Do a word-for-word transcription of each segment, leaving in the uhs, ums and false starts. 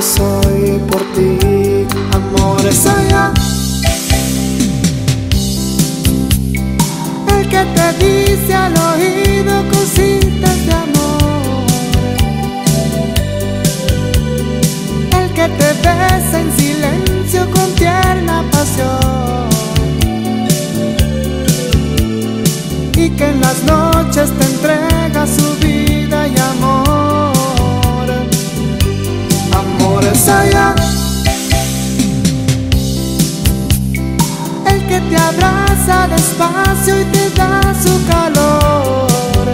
que soy por ti, amor, es allá. El que te dice al oído cositas de amor, el que te besa en silencio con tierna pasión, y que en las noches te entrega su vida y amor. Amor es allá. El que te abraza despacio y te da su calor,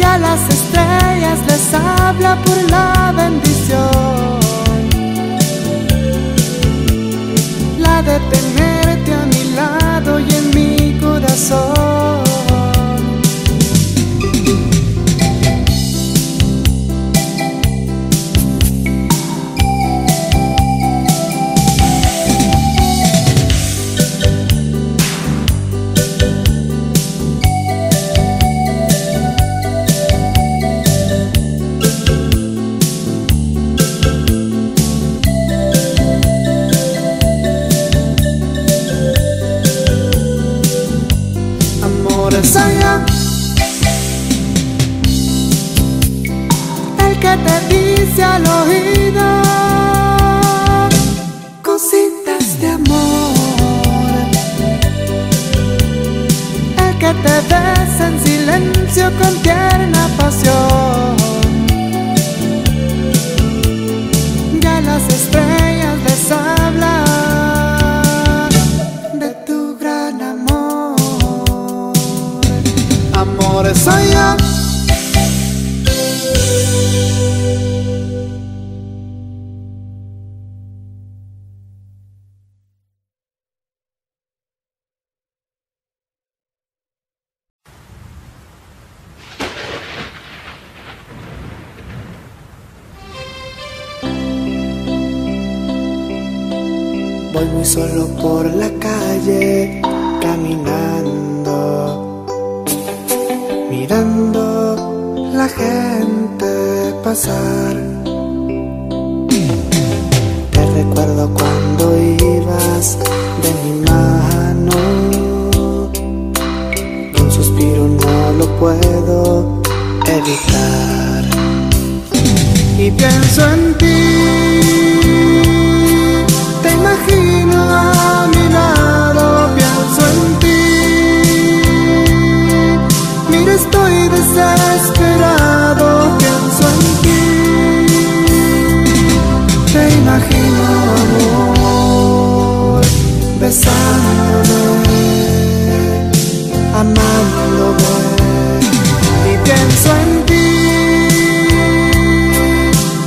y a las estrellas les habla por la bendición, la de tenerte a mi lado y en mi corazón. Al oído cositas de amor, el que te besa en silencio con tierna pasión, ya las estrellas les hablan de tu gran amor. Amor, soy yo. Solo por la calle, caminando, mirando la gente pasar. Te recuerdo cuando ibas de mi mano, un suspiro no lo puedo evitar. Y pienso en ti, te imagino a mi lado, pienso en ti. Mira, estoy desesperado, pienso en ti. Te imagino, amor, besándome, amándome. Y pienso en ti,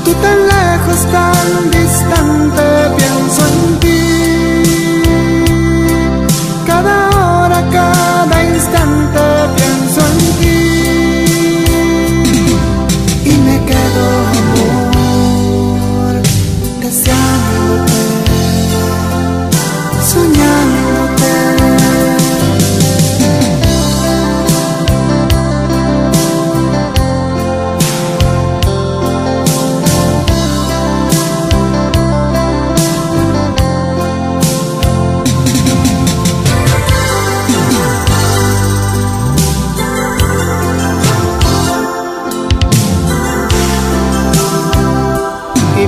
tú tan lejos, tan distante. Pienso en ti, cada hora, cada instante, pienso en ti. Y me quedo, amor, deseándote, soñándote.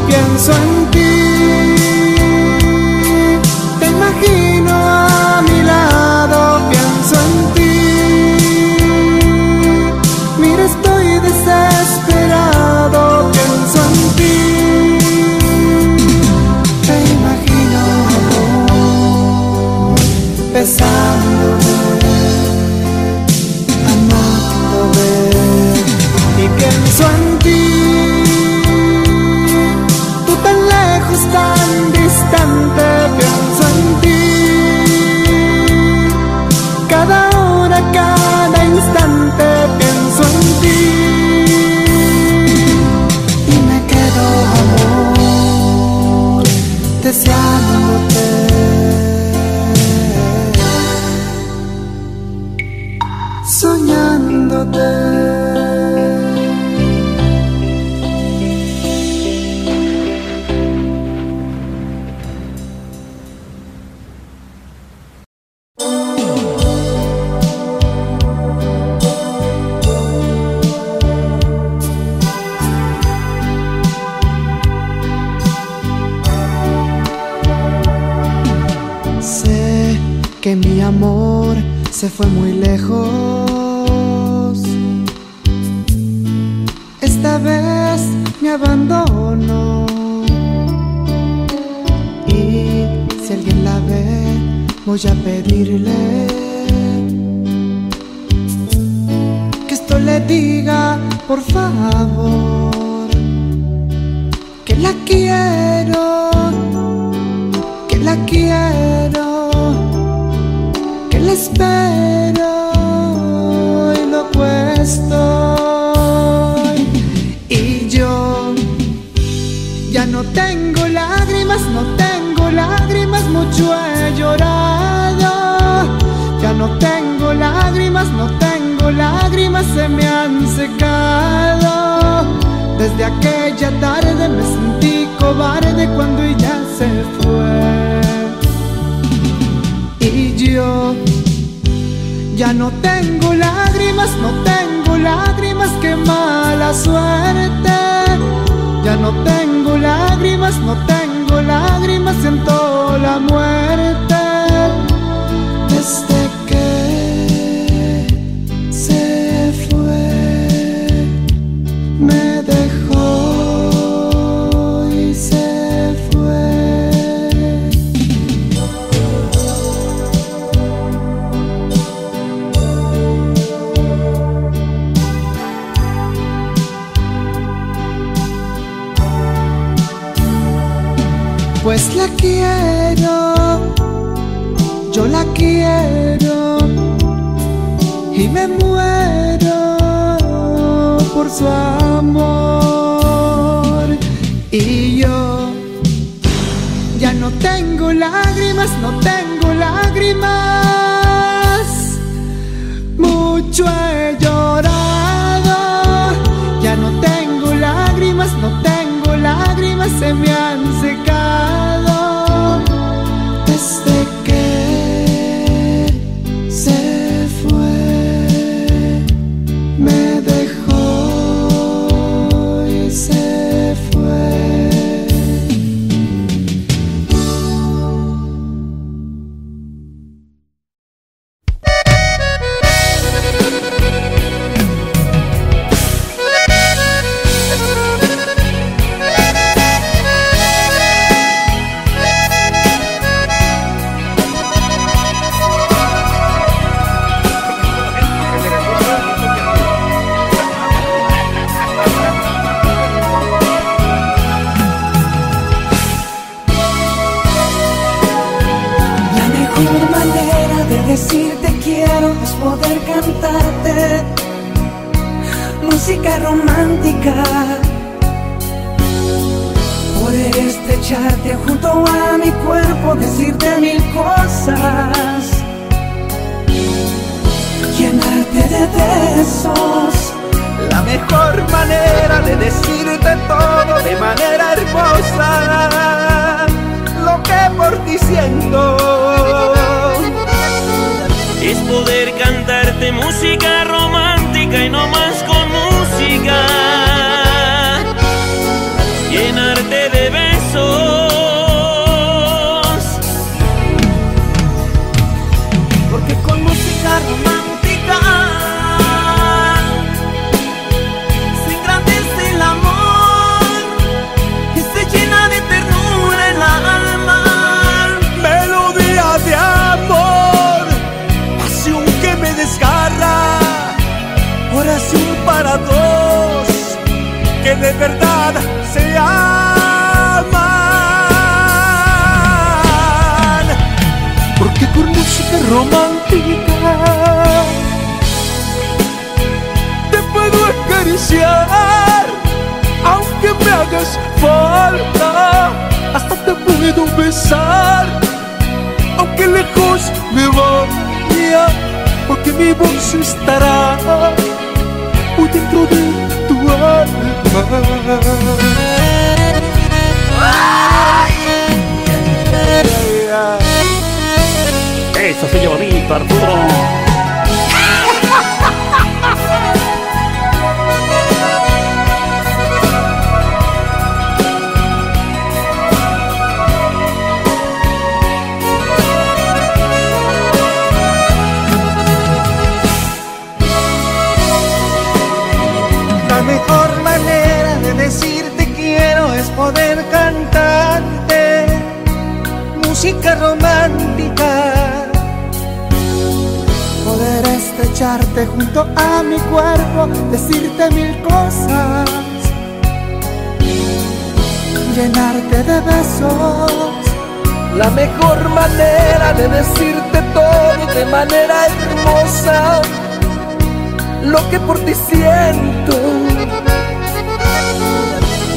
Pienso en ti, te imagino a mi lado, pienso en ti. Mira, estoy desesperado, pienso en ti. Te imagino, amor, besándome, amándome. Y pienso en ti, tan distante, pienso en ti. Cada hora, cada instante, pienso en ti. Y me quedo, amor, deseándote, soñándote. que mi amor se fue muy lejos. Esta vez me abandonó. Y si alguien la ve, voy a pedirle que esto le diga, por favor, que la quiero, que la quiero, que la espero y loco estoy. Y yo ya no tengo lágrimas, no tengo lágrimas, mucho he llorado. Ya no tengo lágrimas, no tengo lágrimas, se me han secado. Desde aquella tarde me sentí cobarde cuando ella se fue. Y yo ya no tengo lágrimas, no tengo lágrimas, qué mala suerte. Ya no tengo lágrimas, no tengo lágrimas, siento la muerte. Desde que se fue, me dejó y se fue. Pues la quiero, yo la quiero y me muero por su amor. Y yo ya no tengo lágrimas, no tengo lágrimas, mucho he llorado. Ya no tengo lágrimas, no tengo lágrimas, se me han secado. Desde Besarte junto a mi cuerpo, decirte mil cosas, llenarte de besos. La mejor manera de decirte todo de manera hermosa, lo que por ti siento,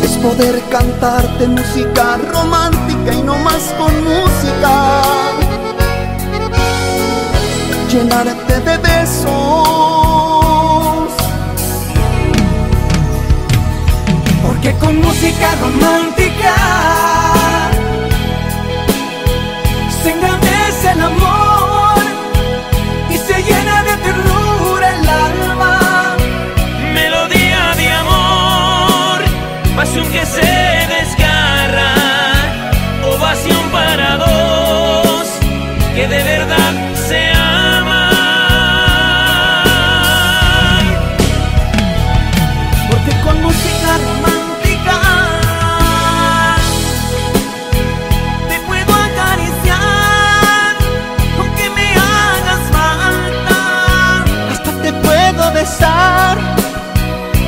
es poder cantarte música romántica y no más con música, llenarte de besos. Porque con música romántica se engrandece el amor y se llena de ternura el alma. Melodía de amor, pasión que se desgarra, ovación para dos que de verdad se aman.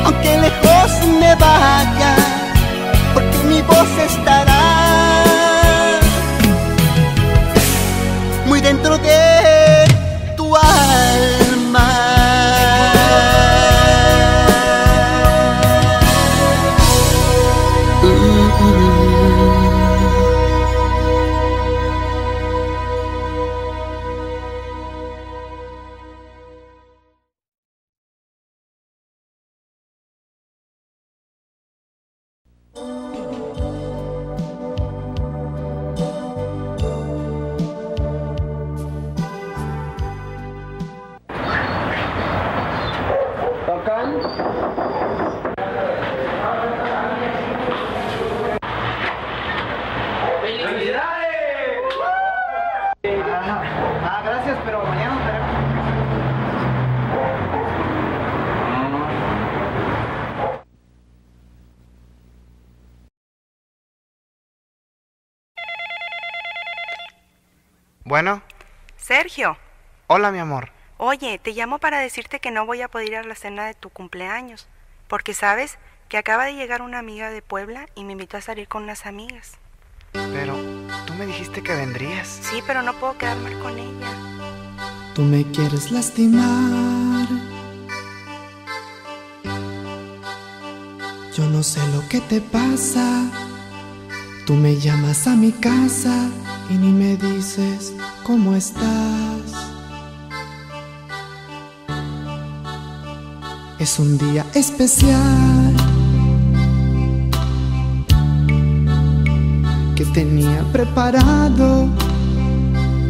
Aunque lejos me vaya, porque mi voz estará muy dentro de tu alma. Bueno. Sergio. Hola, mi amor. Oye, te llamo para decirte que no voy a poder ir a la cena de tu cumpleaños, porque sabes que acaba de llegar una amiga de Puebla y me invitó a salir con unas amigas. Pero tú me dijiste que vendrías. Sí, pero no puedo quedar mal con ella. Tú me quieres lastimar. Yo no sé lo que te pasa. Tú me llamas a mi casa y ni me dices cómo estás. Es un día especial que tenía preparado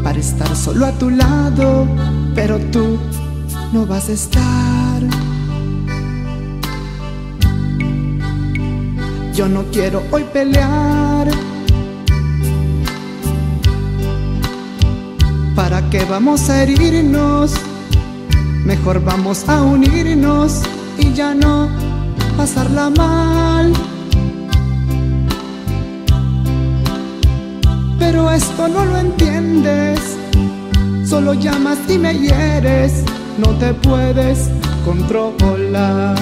para estar solo a tu lado, pero tú no vas a estar. Yo no quiero hoy pelear. ¿Para qué vamos a herirnos? Mejor vamos a unirnos y ya no pasarla mal. Pero esto no lo entiendes, solo llamas y me hieres, no te puedes controlar.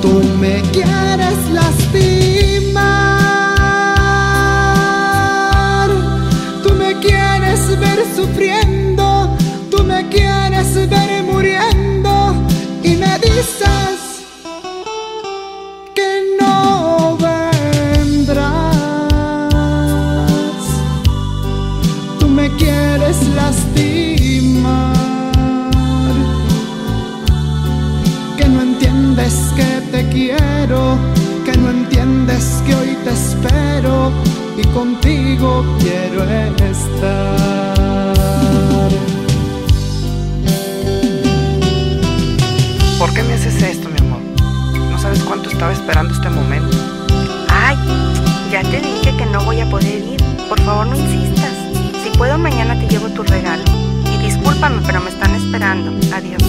Tú me quieres lastimar. Ver sufriendo, tú me quieres ver muriendo y me dices que no vendrás. Tú me quieres lastimar, que no entiendes que te quiero, que no entiendes que hoy te espero y contigo quiero estar. ¿Por qué me haces esto, mi amor? No sabes cuánto estaba esperando este momento. Ay, ya te dije que no voy a poder ir. Por favor, no insistas. Si puedo, mañana te llevo tu regalo. Y discúlpame, pero me están esperando. Adiós.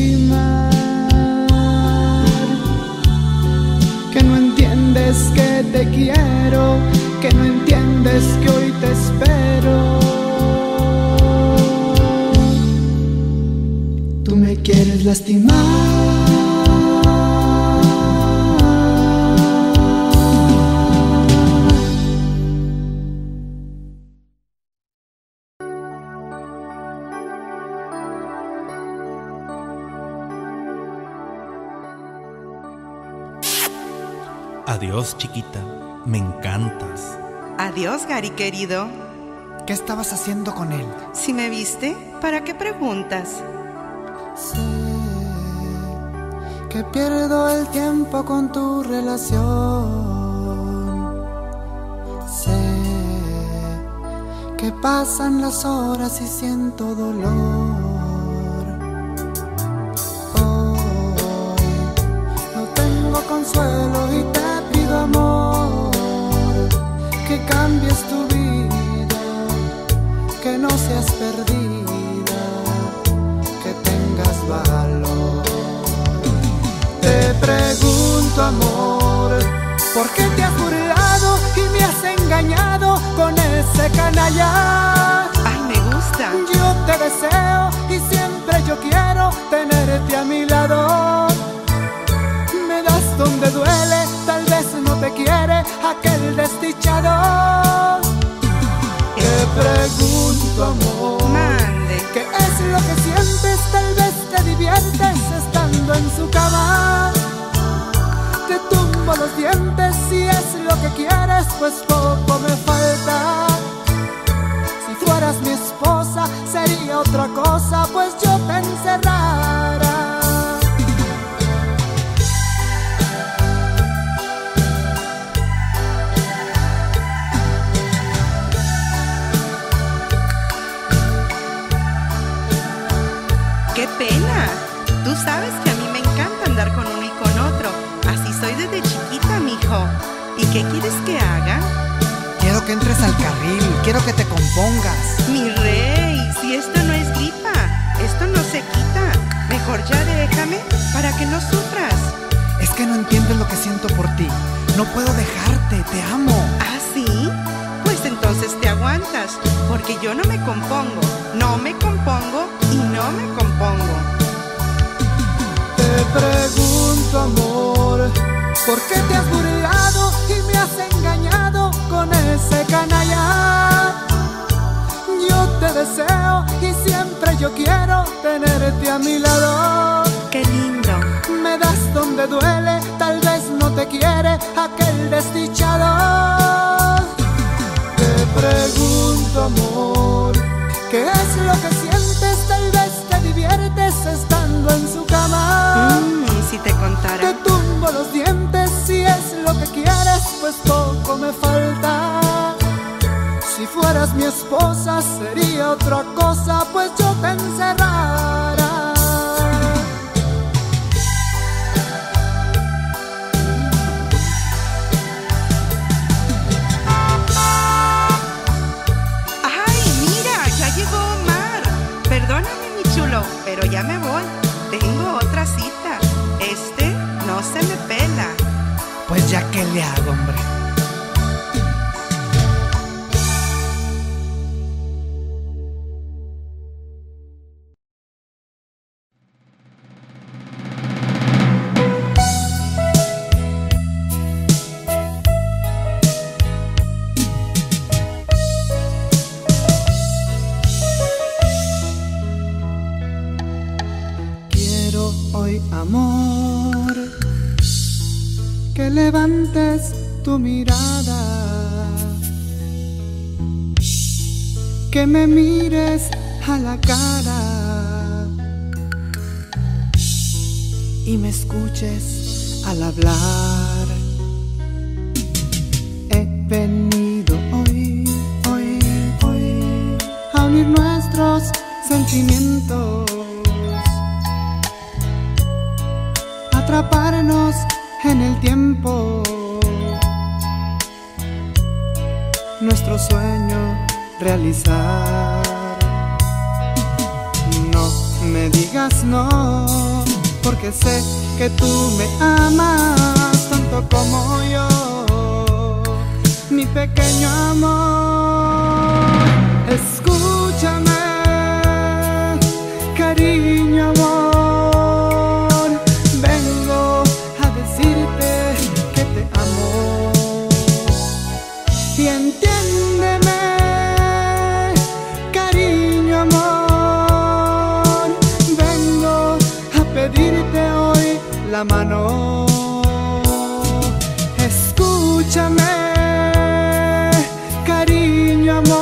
lastimar, que no entiendes que te quiero, que no entiendes que hoy te espero. Tú me quieres lastimar. Adiós, chiquita, me encantas. Adiós, Gary querido. ¿Qué estabas haciendo con él? Si me viste, ¿para qué preguntas? Sé que pierdo el tiempo con tu relación. Sé que pasan las horas y siento dolor. Hoy no tengo consuelo y te pido amor, que cambies tu vida, que no seas perdida, que tengas valor. Te pregunto, amor, ¿por qué te has burlado y me has engañado con ese canalla? Ay, me gusta. Yo te deseo y siempre yo quiero tenerte a mi lado. Me das donde duele, tal vez no te quiere aquel desdichado. Te pregunto, amor, mande, ¿qué es lo que sientes? Tal vez te diviertes estando en su cama. Te tumbo los dientes si es lo que quieres, pues poco me falta. Si fueras mi esposa sería otra cosa, pues yo te encerrara. ¡Qué pena! Tú sabes que a mí me encanta andar con uno y con otro. Así soy desde chiquita, mijo. ¿Y qué quieres que haga? Quiero que entres al carril, quiero que te compongas. Mi rey, si esto no es gripa, esto no se quita. Mejor ya déjame para que no sufras. Es que no entiendes lo que siento por ti. No puedo dejarte, te amo. ¿Ah, sí? Pues entonces te aguantas, porque yo no me compongo. No me compongo y no me compongo. Te pregunto, amor, ¿por qué te has burlado y me has engañado con ese canalla? Yo te deseo y siempre yo quiero tenerte a mi lado. ¡Qué lindo! Me das donde duele, tal vez no te quiere aquel desdichado. Te pregunto, amor, ¿qué es lo que sientes? Tal vez te diviertes estando en su cama. Mm, si te contara. Te tumbo los dientes si es lo que quieres, pues poco me falta. Si fueras mi esposa sería otra cosa, pues yo te encerrara. Pero ya me voy, tengo otra cita. Este no se me pela. Pues ya que le hago, hombre. Tu mirada, que me mires a la cara y me escuches al hablar. He venido hoy, hoy, hoy a unir nuestros sentimientos, atraparnos en el tiempo. Nuestro sueño realizar. No me digas no. porque sé que tú me amas tanto como yo, mi pequeño amor. Escúchame, cariño, amor, vengo a decirte que te amo y entiéndeme, cariño, amor, vengo a pedirte hoy la mano. Escúchame, cariño, amor,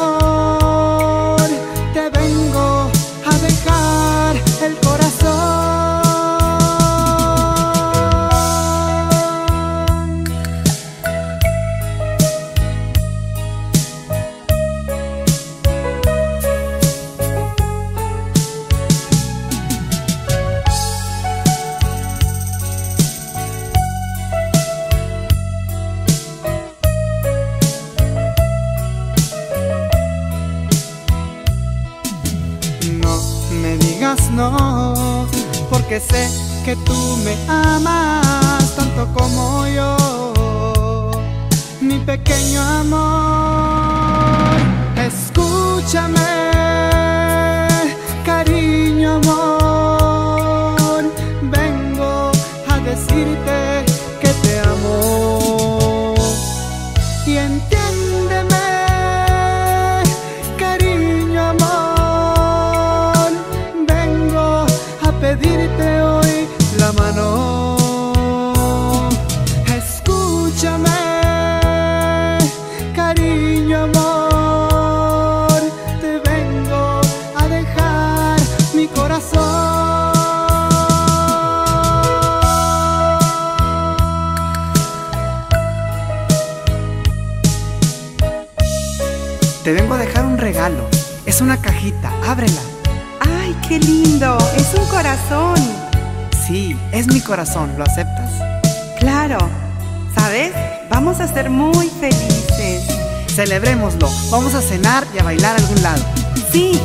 no, porque sé que tú me amas tanto como yo, mi pequeño amor. Escúchame, cariño, amor, vengo a decirte que te amo y entiéndeme, cariño, amor, pedirte hoy la mano. Escúchame, cariño, amor, te vengo a dejar mi corazón. Te vengo a dejar un regalo, es una cajita, ábrela. ¡Ay, qué lindo! ¡Es un corazón! Sí, es mi corazón, ¿lo aceptas? ¡Claro! ¿Sabes? Vamos a ser muy felices. Celebrémoslo, vamos a cenar y a bailar a algún lado. Sí,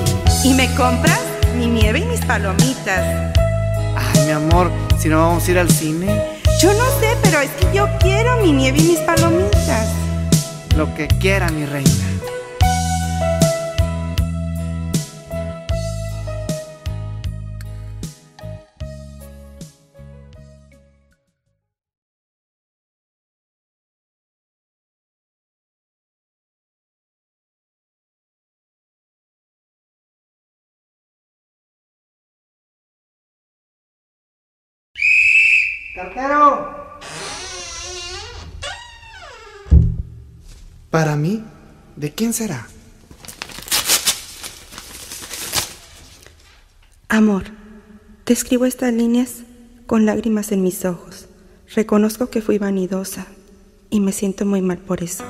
¿y me compras mi nieve y mis palomitas? Ay, mi amor, ¿si no vamos a ir al cine? Yo no sé, pero es que yo quiero mi nieve y mis palomitas. Lo que quiera, mi reina. ¡Cartero! ¿Para mí? ¿De quién será? Amor, te escribo estas líneas con lágrimas en mis ojos. Reconozco que fui vanidosa y me siento muy mal por eso.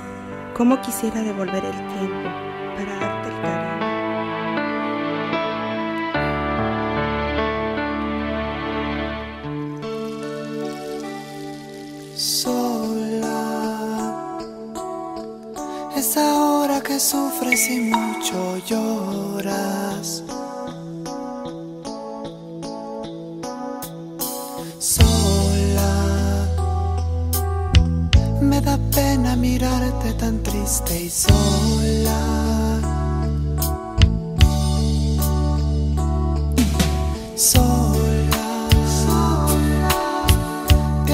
¿Cómo quisiera devolver el tiempo para darte el cariño? Sola es ahora que sufres y mucho lloras. Sola me da pena mirarte tan triste y sola. Sola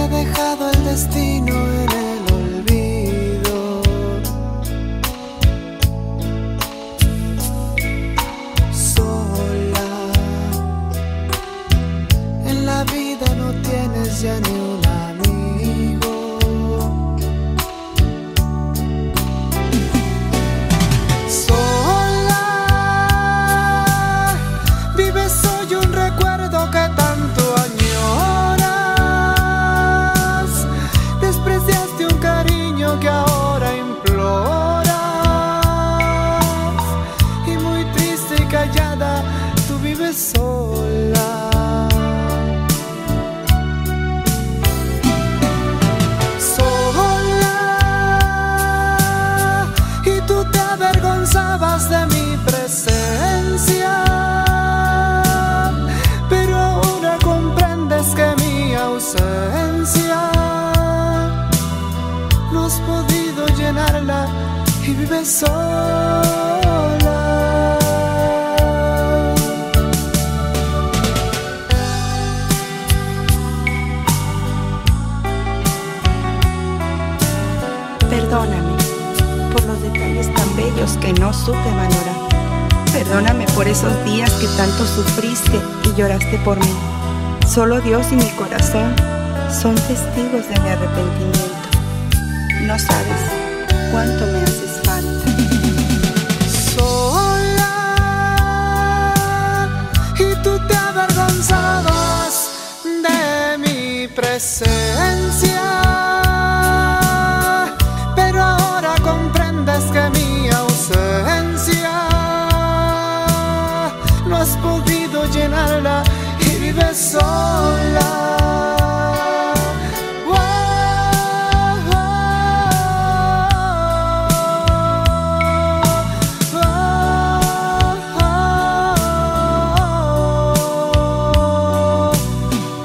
dejado el destino en el olvido. Sola en la vida no tienes ya ni un amigo. Sola vives hoy un recuerdo que tanto añoras. Que ahora imploras y muy triste y callada tú vives sola. propios que no supe valorar. Perdóname por esos días que tanto sufriste y lloraste por mí. Solo Dios y mi corazón son testigos de mi arrepentimiento. No sabes cuánto me haces falta. Sola, y tú te avergonzabas de mi presencia. Llenarla y vive sola. Oh, oh, oh,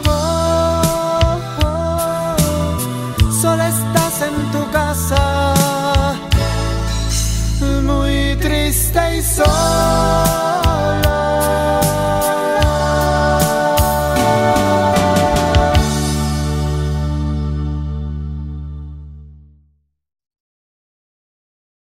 oh, oh, oh. Sola estás en tu casa, muy triste y sola.